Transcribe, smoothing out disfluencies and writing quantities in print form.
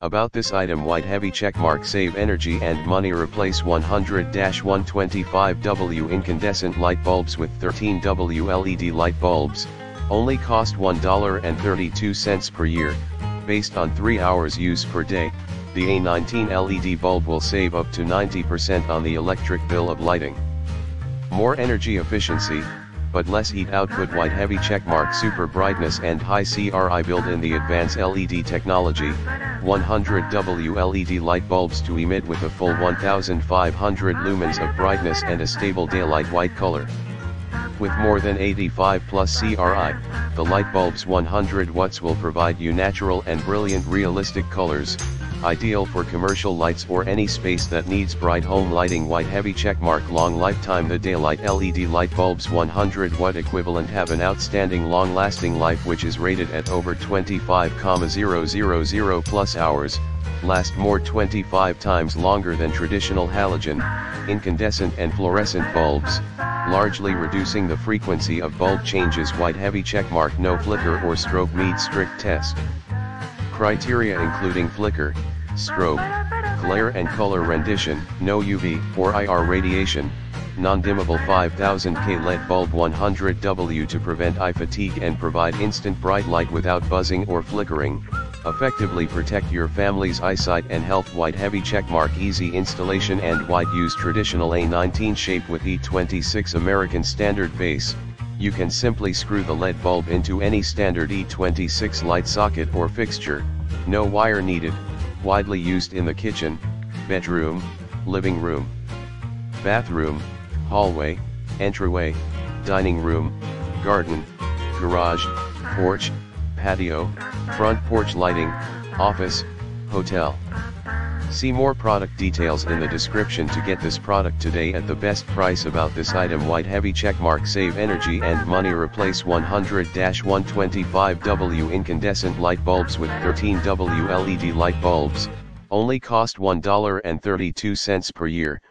About this item, white heavy checkmark. Save energy and money. Replace 100-125W incandescent light bulbs with 13W LED light bulbs, only cost $1.32 per year, based on 3 hours use per day. The A19 LED bulb will save up to 90% on the electric bill of lighting. More energy efficiency, but less heat output. White heavy checkmark. Super brightness and high CRI. Built in the advanced LED technology, 100W LED light bulbs to emit with a full 1500 lumens of brightness and a stable daylight white color. With more than 85+ CRI, the light bulb's 100 watts will provide you natural and brilliant realistic colors, ideal for commercial lights or any space that needs bright home lighting. White heavy checkmark. Long lifetime. The daylight LED light bulb's 100 watt equivalent have an outstanding long lasting life, which is rated at over 25,000+ hours, last more 25 times longer than traditional halogen, incandescent and fluorescent bulbs, largely reducing the frequency of bulb changes. White heavy checkmark. No flicker or stroke. Meets strict test criteria including flicker, strobe, glare and color rendition, no UV or IR radiation, non-dimmable 5000K LED bulb 100W to prevent eye fatigue and provide instant bright light without buzzing or flickering, effectively protect your family's eyesight and health. White heavy checkmark. Easy installation and wide use. Traditional A19 shape with E26 American Standard base. You can simply screw the LED bulb into any standard E26 light socket or fixture, no wire needed, widely used in the kitchen, bedroom, living room, bathroom, hallway, entryway, dining room, garden, garage, porch, patio, front porch lighting, office, hotel. See more product details in the description to get this product today at the best price. About this item, white heavy checkmark. Save energy and money. Replace 100-125W incandescent light bulbs with 13W LED light bulbs, only cost $1.32 per year.